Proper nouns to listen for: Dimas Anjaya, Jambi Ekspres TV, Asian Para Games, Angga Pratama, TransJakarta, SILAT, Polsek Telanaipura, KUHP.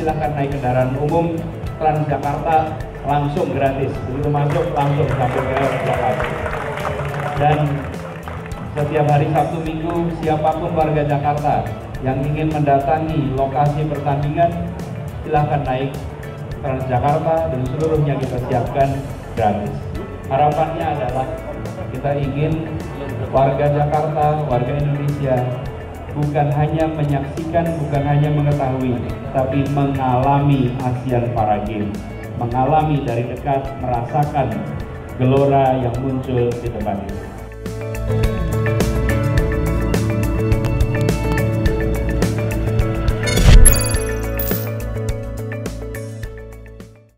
silahkan naik kendaraan umum TransJakarta langsung gratis. Begitu masuk langsung sampai ke Jakarta. Dan setiap hari Sabtu Minggu siapapun warga Jakarta yang ingin mendatangi lokasi pertandingan silahkan naik TransJakarta dan seluruhnya kita siapkan gratis. Harapannya adalah kita ingin warga Jakarta, warga Indonesia bukan hanya menyaksikan, bukan hanya mengetahui, tapi mengalami Asian Para Games, mengalami dari dekat, merasakan gelora yang muncul di depan ini.